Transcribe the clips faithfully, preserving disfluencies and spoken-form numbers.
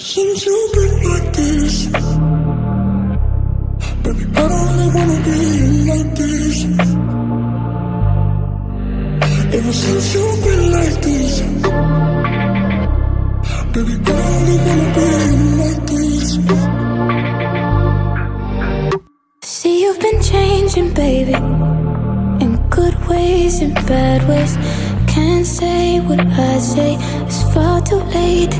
Since you've been like this, baby, I don't really wanna be like this. Ever since you've been like this, baby, I don't really wanna be like this. See, you've been changing, baby, in good ways and bad ways. Can't say what I say, it's far too late.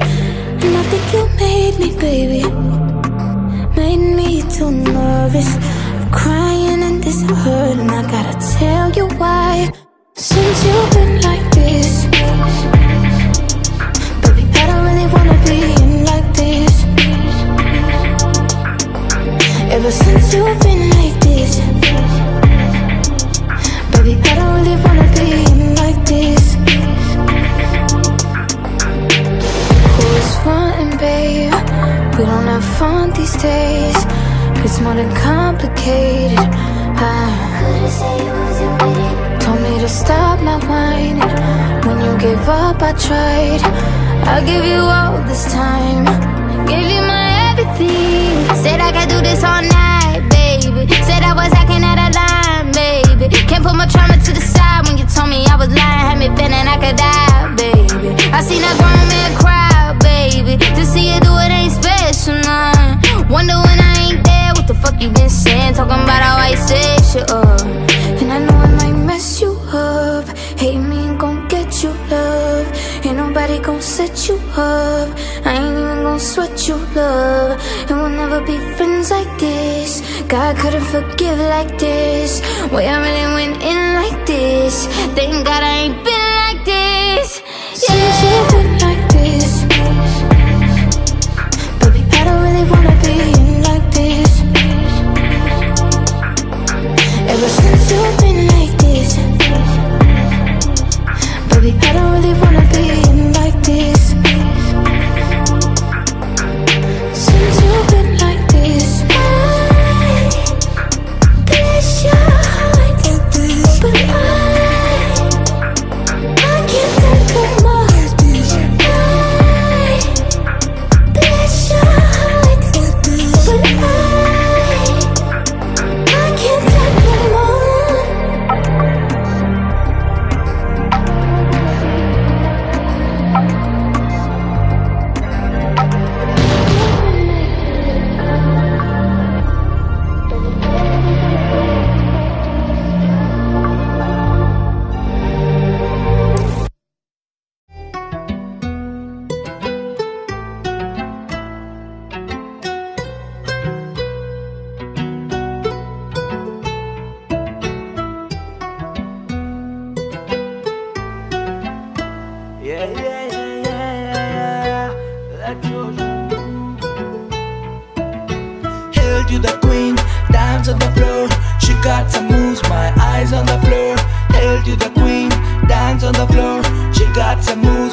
And I think you made me, baby, made me too nervous. I'm crying and this hurt, and I gotta tell you why. Since you've been like this, baby, I don't really wanna be like this. Ever since you've been like this, baby, I don't really wanna be like this. Frontin', babe, we don't have fun these days. It's more than complicated. I told me to stop my whining. When you gave up, I tried. I gave you all this time, gave you my everything. Said I could do this all night, baby. Said I was acting out of line, baby. Can't put my trauma to the side. When you told me I was lying, had me feeling I could die, baby. I seen a grown man cry, baby, to see you do it ain't special, nah. Wonder when I ain't there, what the fuck you been saying? Talking about how I set you up. And I know I might mess you up. Hate me ain't gon' get you love. Ain't nobody gon' set you up. I ain't even gon' sweat you love. And we'll never be friends like this. God couldn't forgive like this. Way I really went in like this. Thank God I ain't been like this. Yeah, since you've been like this, I don't really wanna be like this. Ever since you've been like this, baby, I don't really wanna be like this. Since you've been like this, I bless your heart like this. But I, I can't take no more. Hail to the queen, dance on the floor. She got to move,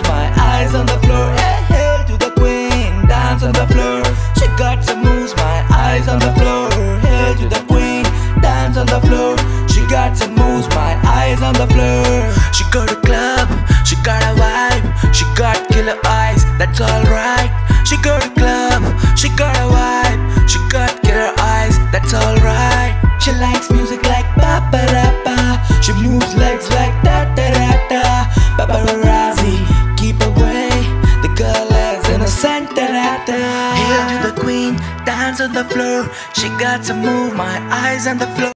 my eyes on the floor.